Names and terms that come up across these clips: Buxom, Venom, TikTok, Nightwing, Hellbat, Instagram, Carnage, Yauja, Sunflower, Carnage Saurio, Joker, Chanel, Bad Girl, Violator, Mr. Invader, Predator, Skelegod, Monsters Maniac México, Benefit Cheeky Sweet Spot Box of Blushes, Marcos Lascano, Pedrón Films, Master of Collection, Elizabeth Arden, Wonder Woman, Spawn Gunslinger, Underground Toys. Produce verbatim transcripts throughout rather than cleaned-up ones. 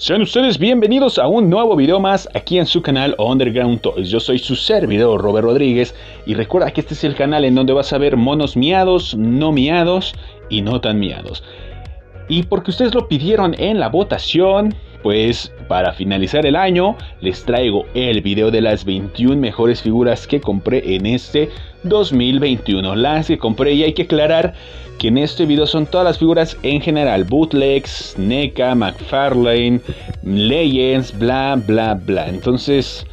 Sean ustedes bienvenidos a un nuevo video más aquí en su canal Underground Toys. Yo soy su servidor Robert Rodríguez y recuerda que este es el canal en donde vas a ver monos miados, no miados y no tan miados. Y porque ustedes lo pidieron en la votación, pues para finalizar el año les traigo el video de las veintiuna mejores figuras que compré en este dos mil veintiuno. Las que compré, y hay que aclarar que en este video son todas las figuras en general: Bootlegs, NECA, McFarlane, Legends, bla bla bla. Entonces,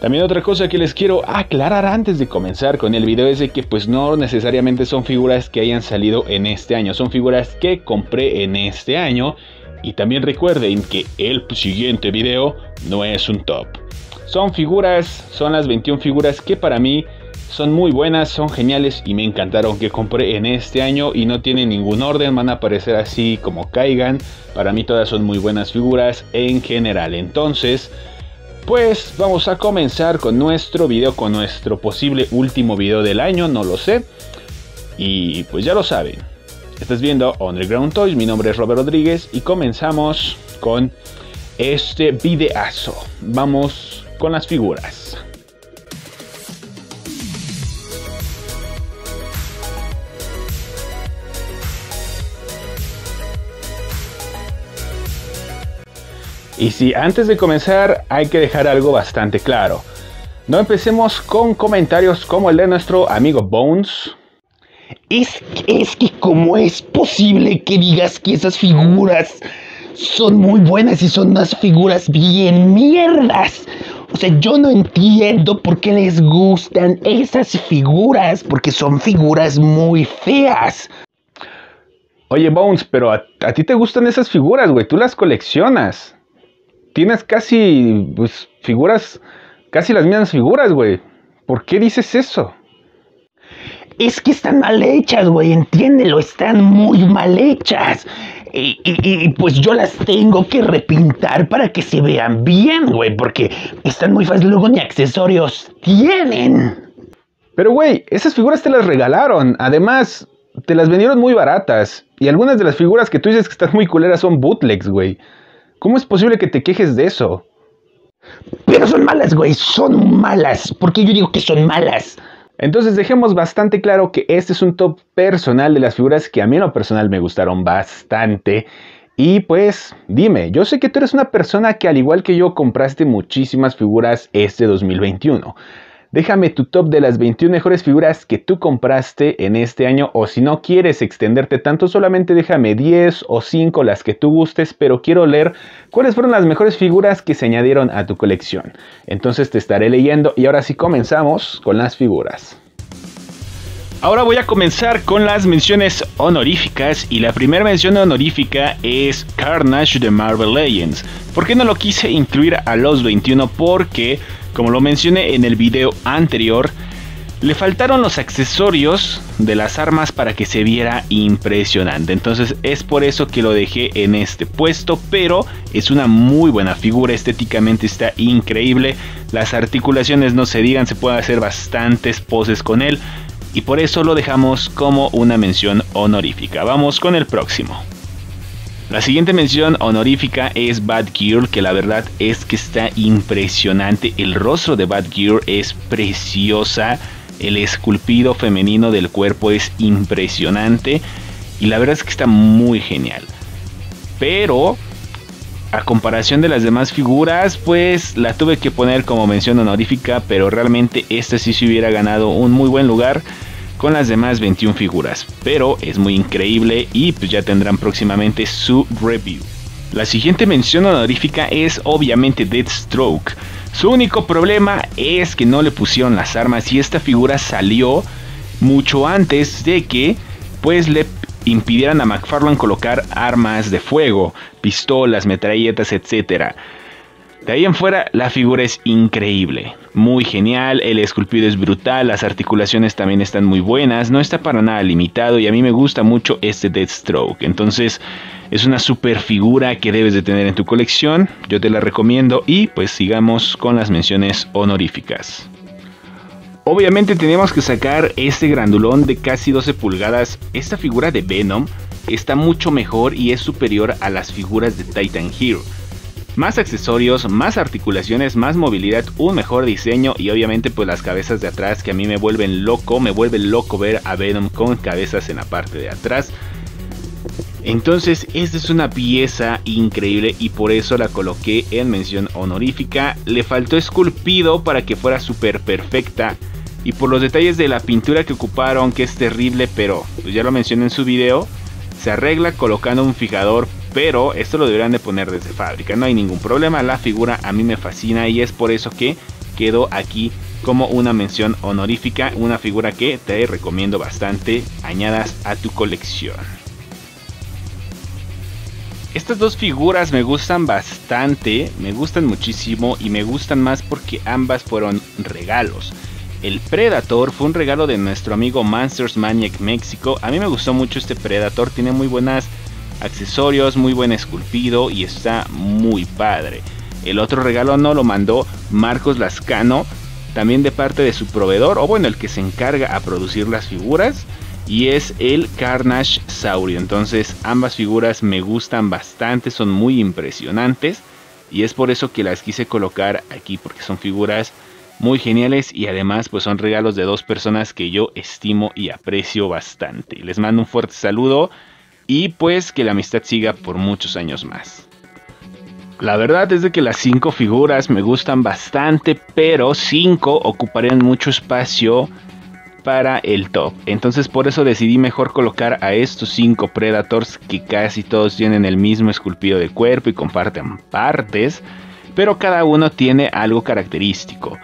también otra cosa que les quiero aclarar antes de comenzar con el video es de que pues no necesariamente son figuras que hayan salido en este año, son figuras que compré en este año. Y también recuerden que el siguiente video no es un top. Son figuras, son las veintiuna figuras que para mí son muy buenas, son geniales y me encantaron, que compré en este año y no tienen ningún orden, van a aparecer así como caigan. Para mí todas son muy buenas figuras en general. Entonces, pues vamos a comenzar con nuestro video, con nuestro posible último video del año, no lo sé. Y pues ya lo saben, estás viendo Underground Toys, mi nombre es Robert Rodríguez y comenzamos con este videazo. Vamos con las figuras. Y sí, antes de comenzar hay que dejar algo bastante claro. No empecemos con comentarios como el de nuestro amigo Bones. Es, es que cómo es posible que digas que esas figuras son muy buenas y son unas figuras bien mierdas. O sea, yo no entiendo por qué les gustan esas figuras, porque son figuras muy feas. Oye Bones, pero a, a ti te gustan esas figuras, güey, tú las coleccionas. Tienes casi, pues, figuras, casi las mismas figuras, güey. ¿Por qué dices eso? Es que están mal hechas, güey, entiéndelo, están muy mal hechas. Y, y, y pues yo las tengo que repintar para que se vean bien, güey, porque están muy fáciles, luego ni accesorios tienen. Pero, güey, esas figuras te las regalaron, además, te las vendieron muy baratas. Y algunas de las figuras que tú dices que están muy culeras son bootlegs, güey. ¿Cómo es posible que te quejes de eso? Pero son malas, güey, son malas. ¿Por qué yo digo que son malas? Entonces dejemos bastante claro que este es un top personal de las figuras que a mí en lo personal me gustaron bastante. Y pues dime, yo sé que tú eres una persona que al igual que yo compraste muchísimas figuras este dos mil veintiuno. Déjame tu top de las veintiuna mejores figuras que tú compraste en este año, o si no quieres extenderte tanto, solamente déjame diez o cinco, las que tú gustes, pero quiero leer cuáles fueron las mejores figuras que se añadieron a tu colección. Entonces te estaré leyendo y ahora sí comenzamos con las figuras. Ahora voy a comenzar con las menciones honoríficas y la primera mención honorífica es Carnage de Marvel Legends. ¿Por qué no lo quise incluir a los veintiuna? Porque, como lo mencioné en el video anterior, le faltaron los accesorios de las armas para que se viera impresionante. Entonces es por eso que lo dejé en este puesto, pero es una muy buena figura, estéticamente está increíble. Las articulaciones no se digan, se pueden hacer bastantes poses con él. Y por eso lo dejamos como una mención honorífica. Vamos con el próximo. La siguiente mención honorífica es Bad Girl, que la verdad es que está impresionante. El rostro de Bad Girl es preciosa. El esculpido femenino del cuerpo es impresionante. Y la verdad es que está muy genial. Pero, a comparación de las demás figuras, pues la tuve que poner como mención honorífica, pero realmente esta sí se hubiera ganado un muy buen lugar con las demás veintiuna figuras. Pero es muy increíble y pues ya tendrán próximamente su review. La siguiente mención honorífica es obviamente Deathstroke. Su único problema es que no le pusieron las armas y esta figura salió mucho antes de que pues le impidieran a McFarlane colocar armas de fuego, pistolas, metralletas, etcétera. De ahí en fuera la figura es increíble, muy genial, el esculpido es brutal, las articulaciones también están muy buenas, no está para nada limitado y a mí me gusta mucho este Deathstroke. Entonces es una super figura que debes de tener en tu colección, yo te la recomiendo. Y pues sigamos con las menciones honoríficas. Obviamente tenemos que sacar este grandulón de casi doce pulgadas, esta figura de Venom está mucho mejor y es superior a las figuras de Titan Hero. Más accesorios, más articulaciones, más movilidad, un mejor diseño y obviamente pues las cabezas de atrás que a mí me vuelven loco, me vuelve loco ver a Venom con cabezas en la parte de atrás. Entonces esta es una pieza increíble y por eso la coloqué en mención honorífica. Le faltó esculpido para que fuera súper perfecta y por los detalles de la pintura que ocuparon, que es terrible, pero pues ya lo mencioné en su video, se arregla colocando un fijador, pero esto lo deberían de poner desde fábrica, no hay ningún problema. La figura a mí me fascina y es por eso que quedó aquí como una mención honorífica, una figura que te recomiendo bastante añadas a tu colección. Estas dos figuras me gustan bastante, me gustan muchísimo y me gustan más porque ambas fueron regalos. El Predator fue un regalo de nuestro amigo Monsters Maniac México. A mí me gustó mucho este Predator, tiene muy buenos accesorios, muy buen esculpido y está muy padre. El otro regalo no lo mandó Marcos Lascano, también de parte de su proveedor, o bueno, el que se encarga a producir las figuras. Y es el Carnage Saurio. Entonces ambas figuras me gustan bastante, son muy impresionantes y es por eso que las quise colocar aquí, porque son figuras muy geniales y además pues son regalos de dos personas que yo estimo y aprecio bastante. Les mando un fuerte saludo y pues que la amistad siga por muchos años más. La verdad es de que las cinco figuras me gustan bastante, pero cinco ocuparían mucho espacio para el top, entonces por eso decidí mejor colocar a estos cinco Predators, que casi todos tienen el mismo esculpido de cuerpo y comparten partes, pero cada uno tiene algo característico.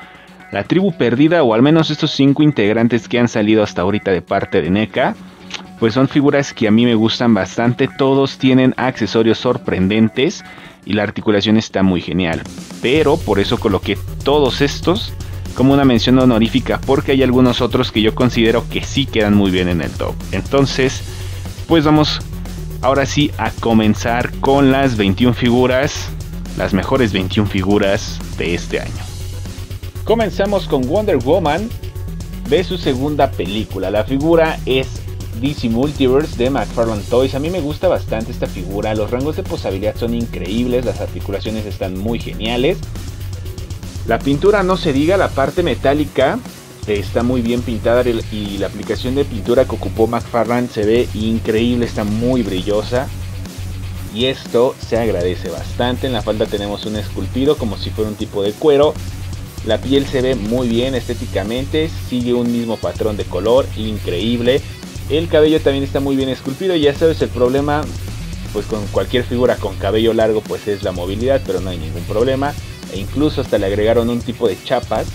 La tribu perdida, o al menos estos cinco integrantes que han salido hasta ahorita de parte de NECA, pues son figuras que a mí me gustan bastante, todos tienen accesorios sorprendentes y la articulación está muy genial, pero por eso coloqué todos estos como una mención honorífica, porque hay algunos otros que yo considero que sí quedan muy bien en el top. Entonces pues vamos ahora sí a comenzar con las veintiuna figuras, las mejores veintiuna figuras de este año. Comenzamos con Wonder Woman de su segunda película. La figura es D C Multiverse de McFarlane Toys. A mí me gusta bastante esta figura, los rangos de posabilidad son increíbles, las articulaciones están muy geniales. La pintura no se diga, la parte metálica está muy bien pintada y la aplicación de pintura que ocupó McFarlane se ve increíble, está muy brillosa y esto se agradece bastante. En la falda tenemos un esculpido como si fuera un tipo de cuero, la piel se ve muy bien estéticamente, sigue un mismo patrón de color, increíble. El cabello también está muy bien esculpido, ya sabes el problema pues con cualquier figura con cabello largo pues es la movilidad, pero no hay ningún problema. E incluso hasta le agregaron un tipo de chapas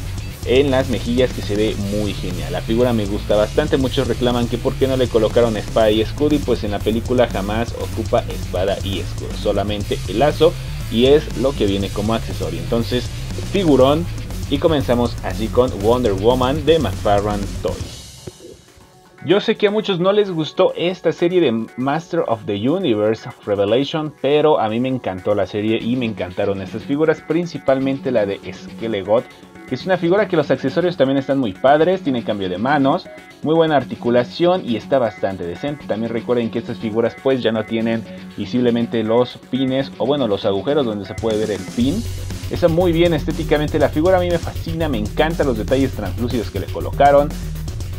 en las mejillas que se ve muy genial. La figura me gusta bastante, muchos reclaman que por qué no le colocaron espada y escudo, y pues en la película jamás ocupa espada y escudo, solamente el lazo, y es lo que viene como accesorio. Entonces figurón, y comenzamos así con Wonder Woman de McFarlane Toys. Yo sé que a muchos no les gustó esta serie de Master of the Universe Revelation, pero a mí me encantó la serie y me encantaron estas figuras, principalmente la de Skelegod, que es una figura que los accesorios también están muy padres, tiene cambio de manos, muy buena articulación y está bastante decente. También recuerden que estas figuras pues ya no tienen visiblemente los pines, o bueno, los agujeros donde se puede ver el pin. Está muy bien estéticamente la figura, a mí me fascina, me encantan los detalles translúcidos que le colocaron,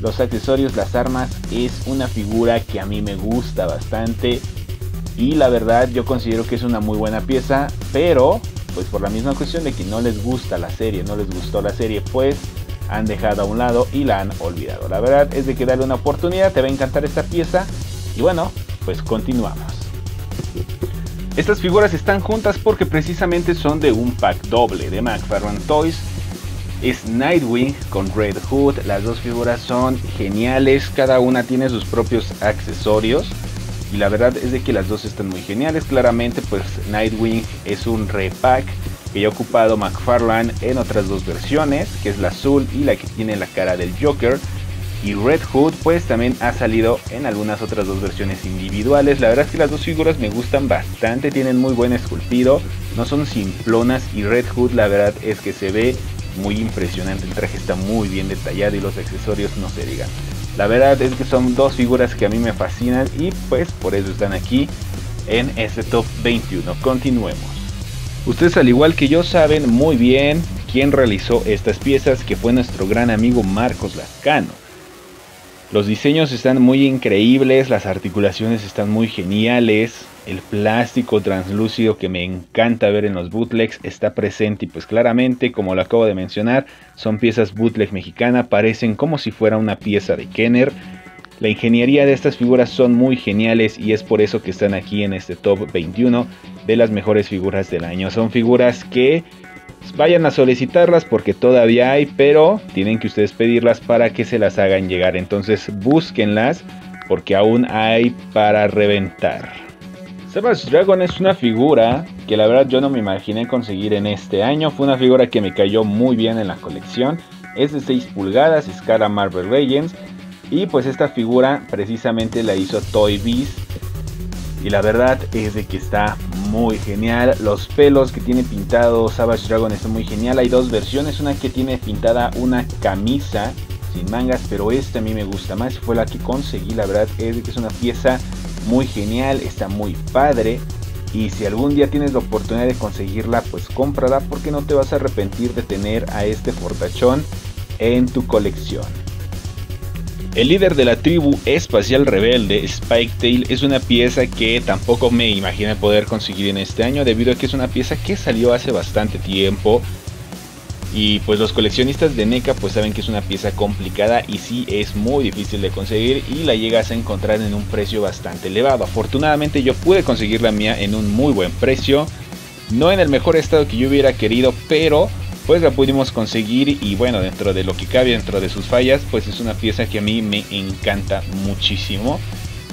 los accesorios, las armas. Es una figura que a mí me gusta bastante y la verdad yo considero que es una muy buena pieza, pero pues por la misma cuestión de que no les gusta la serie, no les gustó la serie, pues han dejado a un lado y la han olvidado. La verdad es de que darle una oportunidad, te va a encantar esta pieza. Y bueno, pues continuamos. Estas figuras están juntas porque precisamente son de un pack doble de McFarlane Toys. Es Nightwing con Red Hood, las dos figuras son geniales, cada una tiene sus propios accesorios y la verdad es de que las dos están muy geniales. Claramente pues Nightwing es un repack que ya ha ocupado McFarlane en otras dos versiones, que es la azul y la que tiene la cara del Joker, y Red Hood pues también ha salido en algunas otras dos versiones individuales. La verdad es que las dos figuras me gustan bastante, tienen muy buen esculpido, no son simplonas, y Red Hood la verdad es que se ve muy impresionante, el traje está muy bien detallado y los accesorios no se digan. La verdad es que son dos figuras que a mí me fascinan y pues por eso están aquí en este top veintiuno. Continuemos. Ustedes al igual que yo saben muy bien quién realizó estas piezas, que fue nuestro gran amigo Marcos Lascano. Los diseños están muy increíbles, las articulaciones están muy geniales, el plástico translúcido que me encanta ver en los bootlegs está presente y pues claramente, como lo acabo de mencionar, son piezas bootleg mexicana, parecen como si fuera una pieza de Kenner. La ingeniería de estas figuras son muy geniales y es por eso que están aquí en este top veintiuno de las mejores figuras del año. Son figuras que vayan a solicitarlas porque todavía hay, pero tienen que ustedes pedirlas para que se las hagan llegar. Entonces búsquenlas porque aún hay para reventar. Savage Dragon es una figura que la verdad yo no me imaginé conseguir en este año. Fue una figura que me cayó muy bien en la colección. Es de seis pulgadas, escala Marvel Legends. Y pues esta figura precisamente la hizo Toy Biz. Y la verdad es de que está muy genial. Los pelos que tiene pintado Savage Dragon está muy genial. Hay dos versiones, una que tiene pintada una camisa sin mangas, pero esta a mí me gusta más, fue la que conseguí. La verdad es de que es una pieza muy genial, está muy padre. Y si algún día tienes la oportunidad de conseguirla, pues cómprala, porque no te vas a arrepentir de tener a este fortachón en tu colección. El líder de la tribu espacial rebelde, Spike Tail, es una pieza que tampoco me imaginé poder conseguir en este año, debido a que es una pieza que salió hace bastante tiempo. Y pues los coleccionistas de NECA pues saben que es una pieza complicada y sí es muy difícil de conseguir, y la llegas a encontrar en un precio bastante elevado. Afortunadamente yo pude conseguir la mía en un muy buen precio, no en el mejor estado que yo hubiera querido, pero pues la pudimos conseguir, y bueno, dentro de lo que cabe, dentro de sus fallas, pues es una pieza que a mí me encanta muchísimo.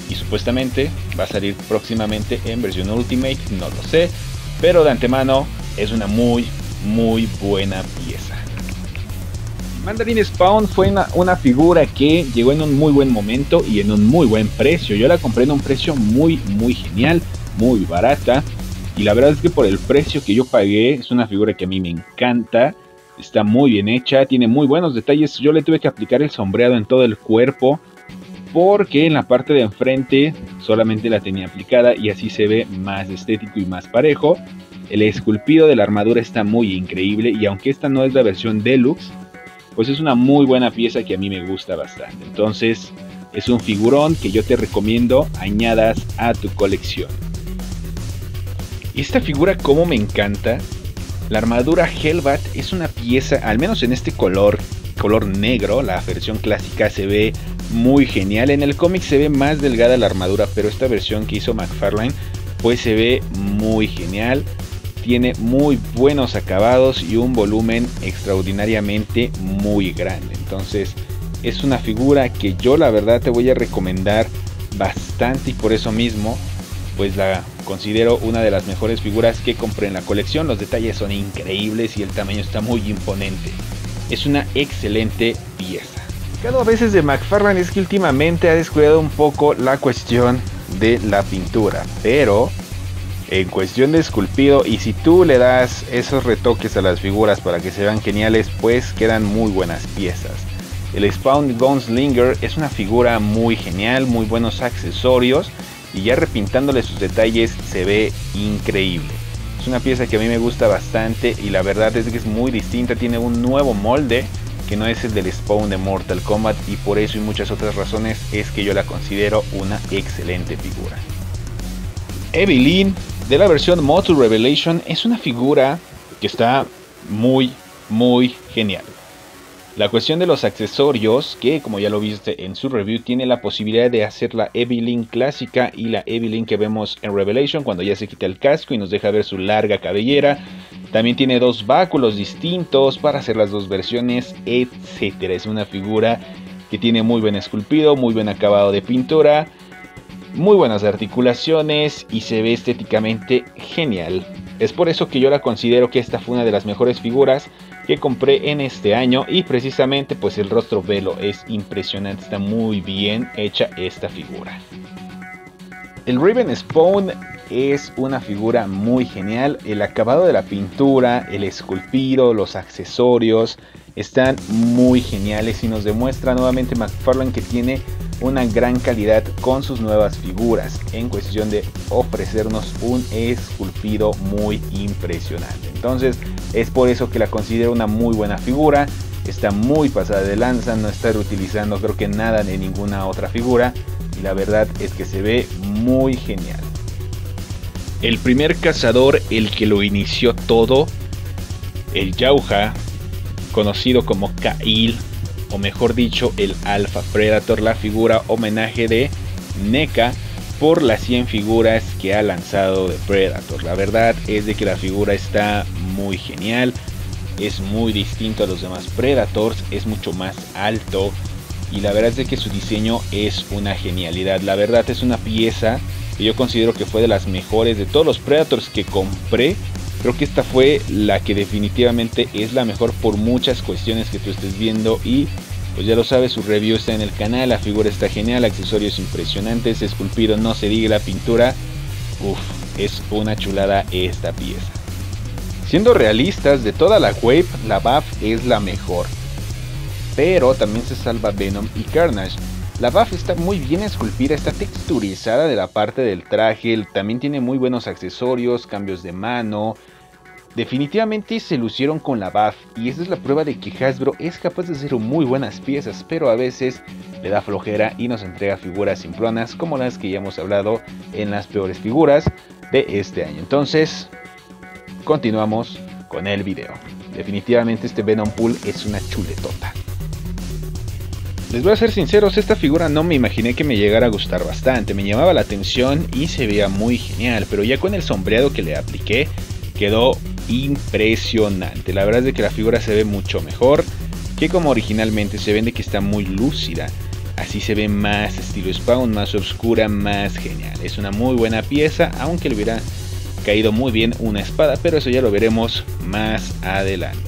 Y supuestamente va a salir próximamente en versión Ultimate, no lo sé, pero de antemano es una muy, muy buena pieza. Mandarin Spawn fue una, una figura que llegó en un muy buen momento y en un muy buen precio. Yo la compré en un precio muy, muy genial, muy barata. Y la verdad es que por el precio que yo pagué, es una figura que a mí me encanta, está muy bien hecha, tiene muy buenos detalles. Yo le tuve que aplicar el sombreado en todo el cuerpo, porque en la parte de enfrente solamente la tenía aplicada y así se ve más estético y más parejo. El esculpido de la armadura está muy increíble, y aunque esta no es la versión deluxe, pues es una muy buena pieza que a mí me gusta bastante. Entonces es un figurón que yo te recomiendo añadas a tu colección. Y esta figura como me encanta, la armadura Hellbat es una pieza, al menos en este color, color negro, la versión clásica se ve muy genial. En el cómic se ve más delgada la armadura, pero esta versión que hizo McFarlane pues se ve muy genial. Tiene muy buenos acabados y un volumen extraordinariamente muy grande. Entonces es una figura que yo la verdad te voy a recomendar bastante, y por eso mismo pues la considero una de las mejores figuras que compré en la colección. Los detalles son increíbles y el tamaño está muy imponente. Es una excelente pieza. Cada vez de McFarlane es que últimamente ha descuidado un poco la cuestión de la pintura, pero en cuestión de esculpido, y si tú le das esos retoques a las figuras para que se vean geniales, pues quedan muy buenas piezas. El Spawn Gunslinger es una figura muy genial, muy buenos accesorios, y ya repintándole sus detalles se ve increíble. Es una pieza que a mí me gusta bastante, y la verdad es que es muy distinta. Tiene un nuevo molde que no es el del Spawn de Mortal Kombat, y por eso y muchas otras razones es que yo la considero una excelente figura. Evil-Lyn de la versión Motu Revelation es una figura que está muy muy genial. La cuestión de los accesorios, que como ya lo viste en su review, tiene la posibilidad de hacer la Evil-Lyn clásica y la Evil-Lyn que vemos en Revelation cuando ya se quita el casco y nos deja ver su larga cabellera. También tiene dos báculos distintos para hacer las dos versiones, etcétera. Es una figura que tiene muy buen esculpido, muy buen acabado de pintura, muy buenas articulaciones y se ve estéticamente genial. Es por eso que yo la considero que esta fue una de las mejores figuras que compré en este año, y precisamente pues el rostro velo es impresionante, está muy bien hecha esta figura. El Raven Spawn es una figura muy genial. El acabado de la pintura, el esculpido, los accesorios están muy geniales y nos demuestra nuevamente McFarlane que tiene una gran calidad con sus nuevas figuras, en cuestión de ofrecernos un esculpido muy impresionante. Entonces es por eso que la considero una muy buena figura. Está muy pasada de lanza, no está reutilizando creo que nada de ninguna otra figura, y la verdad es que se ve muy genial. El primer cazador, el que lo inició todo, el Yauja, conocido como Kail, o mejor dicho el Alpha Predator, la figura homenaje de NECA por las cien figuras que ha lanzado de Predator. La verdad es de que la figura está muy genial, es muy distinto a los demás Predators, es mucho más alto, y la verdad es de que su diseño es una genialidad. La verdad es una pieza que yo considero que fue de las mejores de todos los Predators que compré. Creo que esta fue la que definitivamente es la mejor por muchas cuestiones que tú estés viendo, y pues ya lo sabes, su review está en el canal. La figura está genial, accesorios impresionantes, esculpido no se diga, la pintura, uff, es una chulada esta pieza. Siendo realistas, de toda la wave, la B A F es la mejor, pero también se salva Venom y Carnage. La B A F está muy bien esculpida, está texturizada de la parte del traje, también tiene muy buenos accesorios, cambios de mano. Definitivamente se lucieron con la B A F, y esta es la prueba de que Hasbro es capaz de hacer muy buenas piezas, pero a veces le da flojera y nos entrega figuras simplonas como las que ya hemos hablado en las peores figuras de este año. Entonces, continuamos con el video. Definitivamente este Venom Pool es una chuletota. Les voy a ser sinceros, esta figura no me imaginé que me llegara a gustar bastante, me llamaba la atención y se veía muy genial, pero ya con el sombreado que le apliqué quedó impresionante. La verdad es de que la figura se ve mucho mejor que como originalmente se vende, que está muy lúcida, así se ve más estilo Spawn, más oscura, más genial. Es una muy buena pieza, aunque le hubiera caído muy bien una espada, pero eso ya lo veremos más adelante.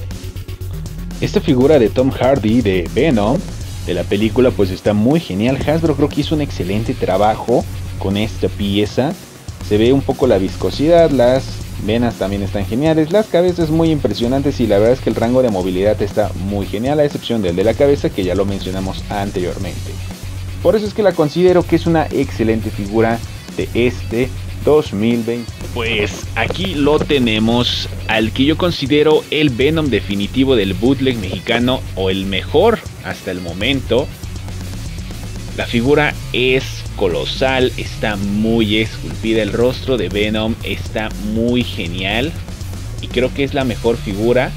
Esta figura de Tom Hardy de Venom de la película pues está muy genial. Hasbro creo que hizo un excelente trabajo con esta pieza, se ve un poco la viscosidad, las venas también están geniales, las cabezas muy impresionantes, y la verdad es que el rango de movilidad está muy genial, a excepción del de la cabeza que ya lo mencionamos anteriormente. Por eso es que la considero que es una excelente figura de este dos mil veinte. Pues aquí lo tenemos, al que yo considero el Venom definitivo del bootleg mexicano, o el mejor hasta el momento. La figura es colosal, está muy esculpida, el rostro de Venom está muy genial, y creo que es la mejor figura,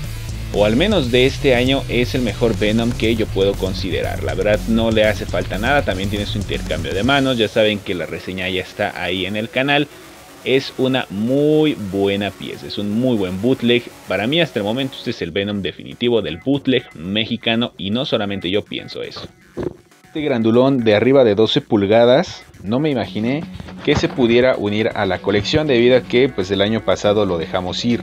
o al menos de este año es el mejor Venom que yo puedo considerar. La verdad no le hace falta nada, también tiene su intercambio de manos, ya saben que la reseña ya está ahí en el canal. Es una muy buena pieza, es un muy buen bootleg. Para mí hasta el momento este es el Venom definitivo del bootleg mexicano, y no solamente yo pienso eso. Este grandulón de arriba de doce pulgadas, no me imaginé que se pudiera unir a la colección, debido a que pues el año pasado lo dejamos ir.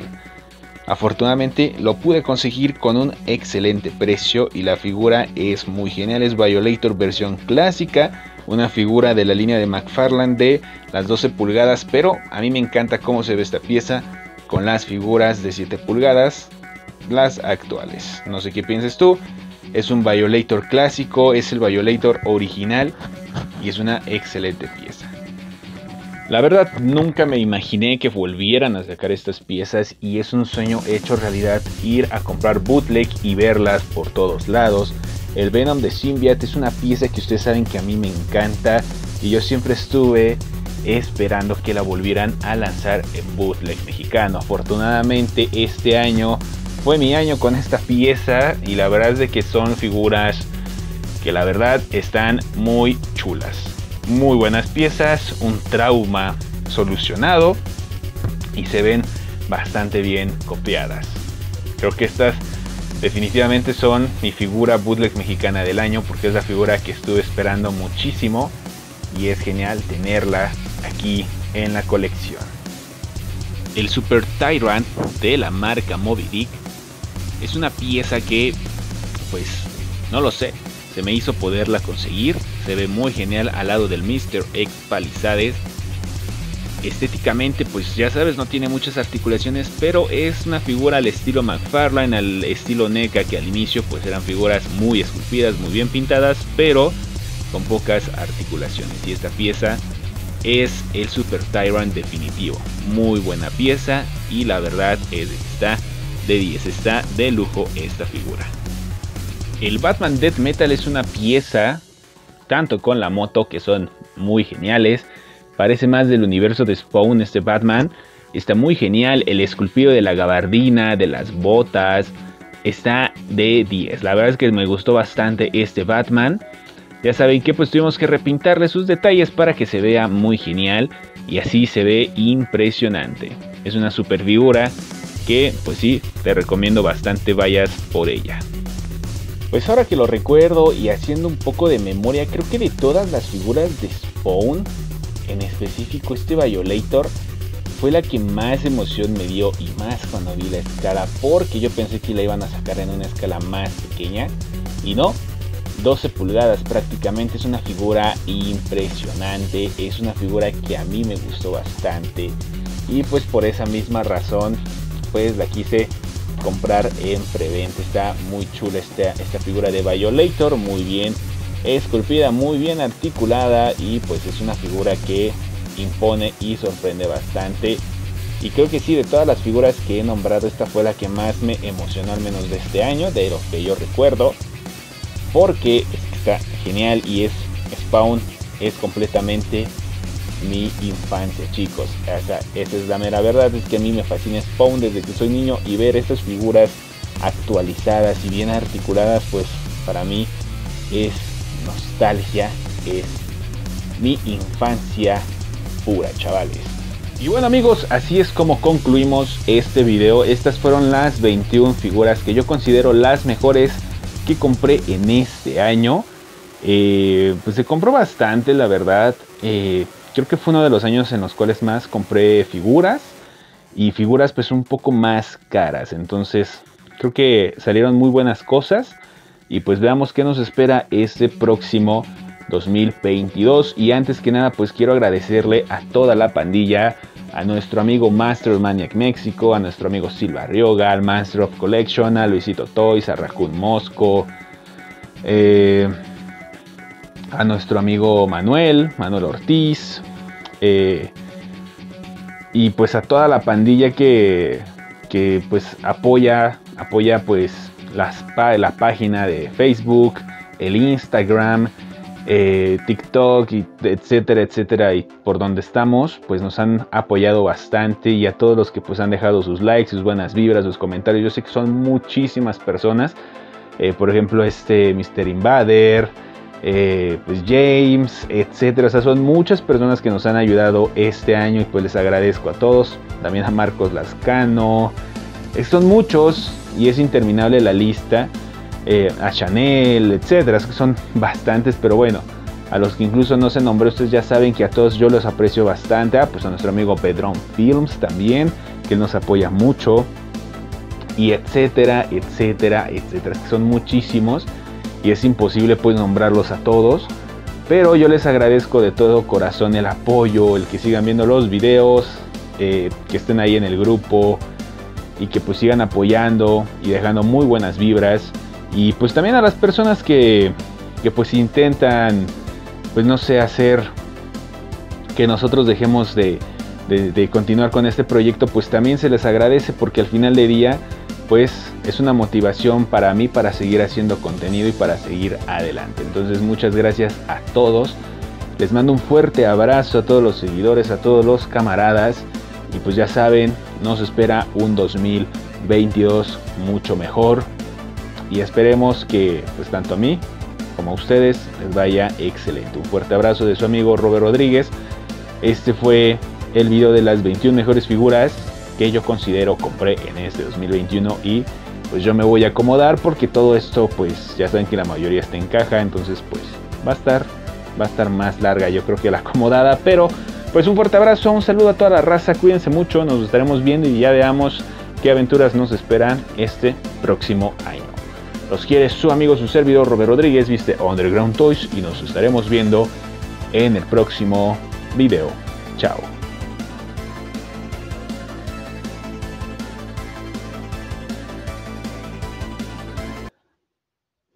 Afortunadamente lo pude conseguir con un excelente precio, y la figura es muy genial. Es Violator versión clásica, una figura de la línea de McFarlane de las doce pulgadas, pero a mí me encanta cómo se ve esta pieza con las figuras de siete pulgadas, las actuales. No sé qué pienses tú, es un Violator clásico, es el Violator original, y es una excelente pieza. La verdad nunca me imaginé que volvieran a sacar estas piezas, y es un sueño hecho realidad ir a comprar bootleg y verlas por todos lados. El Venom de Symbiote es una pieza que ustedes saben que a mí me encanta, y yo siempre estuve esperando que la volvieran a lanzar en bootleg mexicano. Afortunadamente este año fue mi año con esta pieza, y la verdad es de que son figuras que la verdad están muy chulas. Muy buenas piezas, un trauma solucionado, y se ven bastante bien copiadas. Creo que estas definitivamente son mi figura bootleg mexicana del año, porque es la figura que estuve esperando muchísimo, y es genial tenerla aquí en la colección. El Super Tyrant de la marca Moby Dick es una pieza que pues no lo sé, se me hizo poderla conseguir. Se ve muy genial al lado del míster X Palisades. Estéticamente pues ya sabes, no tiene muchas articulaciones, pero es una figura al estilo McFarlane, al estilo NECA, que al inicio pues eran figuras muy esculpidas, muy bien pintadas, pero con pocas articulaciones, y esta pieza es el Super Tyrant definitivo. Muy buena pieza y la verdad es que está de diez, está de lujo esta figura. El Batman Death Metal es una pieza, tanto con la moto, que son muy geniales. Parece más del universo de Spawn este Batman. Está muy genial, el esculpido de la gabardina, de las botas, está de diez. La verdad es que me gustó bastante este Batman. Ya saben que pues tuvimos que repintarle sus detalles para que se vea muy genial. Y así se ve impresionante. Es una super figura que pues sí, te recomiendo bastante vayas por ella. Pues ahora que lo recuerdo y haciendo un poco de memoria, creo que de todas las figuras de Spawn, en específico este Violator, fue la que más emoción me dio, y más cuando vi la escala, porque yo pensé que la iban a sacar en una escala más pequeña y no, doce pulgadas prácticamente. Es una figura impresionante, es una figura que a mí me gustó bastante y pues por esa misma razón pues la quise comprar en preventa. Está muy chula esta, esta figura de Violator, muy bien esculpida, muy bien articulada y pues es una figura que impone y sorprende bastante, y creo que sí, de todas las figuras que he nombrado, esta fue la que más me emocionó, al menos de este año, de lo que yo recuerdo, porque está genial y es Spawn, es completamente mi infancia, chicos. O sea, esa es la mera verdad, es que a mí me fascina Spawn desde que soy niño, y ver estas figuras actualizadas y bien articuladas pues para mí es nostalgia, es mi infancia pura, chavales. Y bueno amigos, así es como concluimos este video. Estas fueron las veintiuna figuras que yo considero las mejores que compré en este año. Eh, pues se compró bastante, la verdad. Eh, creo que fue uno de los años en los cuales más compré figuras, y figuras pues un poco más caras. Entonces creo que salieron muy buenas cosas, y pues veamos qué nos espera este próximo dos mil veintidós. Y antes que nada pues quiero agradecerle a toda la pandilla, a nuestro amigo Master Maniac México, a nuestro amigo Silva Rioga, al Master of Collection, a Luisito Toys, a Raccoon Mosco, eh, a nuestro amigo Manuel, Manuel Ortiz, eh, y pues a toda la pandilla que, que pues apoya, apoya pues las, la página de Facebook, el Instagram, Eh, TikTok, y etcétera, etcétera, y por donde estamos pues nos han apoyado bastante, y a todos los que pues han dejado sus likes, sus buenas vibras, sus comentarios. Yo sé que son muchísimas personas, eh, por ejemplo este mister Invader, eh, pues James, etcétera. O sea, son muchas personas que nos han ayudado este año y pues les agradezco a todos, también a Marcos Lascano, eh, son muchos y es interminable la lista. Eh, a Chanel, etcétera, que son bastantes, pero bueno, a los que incluso no se nombró, ustedes ya saben que a todos yo los aprecio bastante. Ah, pues a nuestro amigo Pedrón Films también, que nos apoya mucho, y etcétera, etcétera, etcétera, que son muchísimos y es imposible pues nombrarlos a todos, pero yo les agradezco de todo corazón el apoyo, el que sigan viendo los videos, eh, que estén ahí en el grupo y que pues sigan apoyando y dejando muy buenas vibras. Y pues también a las personas que, que pues intentan, pues no sé, hacer que nosotros dejemos de, de, de continuar con este proyecto, pues también se les agradece, porque al final del día pues es una motivación para mí para seguir haciendo contenido y para seguir adelante. Entonces muchas gracias a todos, les mando un fuerte abrazo a todos los seguidores, a todos los camaradas, y pues ya saben, nos espera un dos mil veintidós mucho mejor. Y esperemos que pues tanto a mí como a ustedes les vaya excelente. Un fuerte abrazo de su amigo Robert Rodríguez. Este fue el video de las veintiuna mejores figuras que yo considero compré en este dos mil veintiuno. Y pues yo me voy a acomodar, porque todo esto pues ya saben que la mayoría está en caja. Entonces pues va a estar, va a estar más larga, yo creo, que la acomodada. Pero pues un fuerte abrazo, un saludo a toda la raza. Cuídense mucho, nos estaremos viendo y ya veamos qué aventuras nos esperan este próximo año. Los quiere su amigo, su servidor, Robert Rodríguez, viste Underground Toys, y nos estaremos viendo en el próximo video. Chao.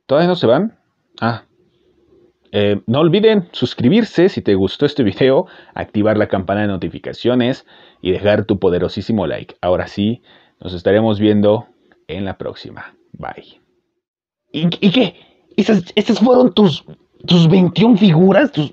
¿Todavía no se van? Ah. Eh, no olviden suscribirse si te gustó este video, activar la campana de notificaciones y dejar tu poderosísimo like. Ahora sí, nos estaremos viendo en la próxima. Bye. ¿Y, y qué? ¿Esas, esas fueron tus, tus veintiuna figuras? Tus,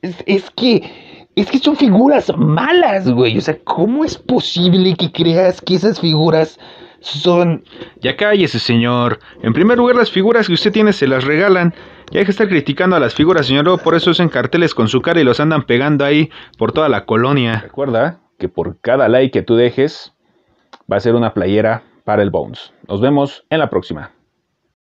es, es que... Es que son figuras malas, güey. O sea, ¿cómo es posible que creas que esas figuras son...? Ya cállese, señor. En primer lugar, las figuras que usted tiene se las regalan. Ya hay que estar criticando a las figuras, señor. Por eso usan carteles con su cara y los andan pegando ahí por toda la colonia. Recuerda que por cada like que tú dejes, va a ser una playera para el Bones. Nos vemos en la próxima.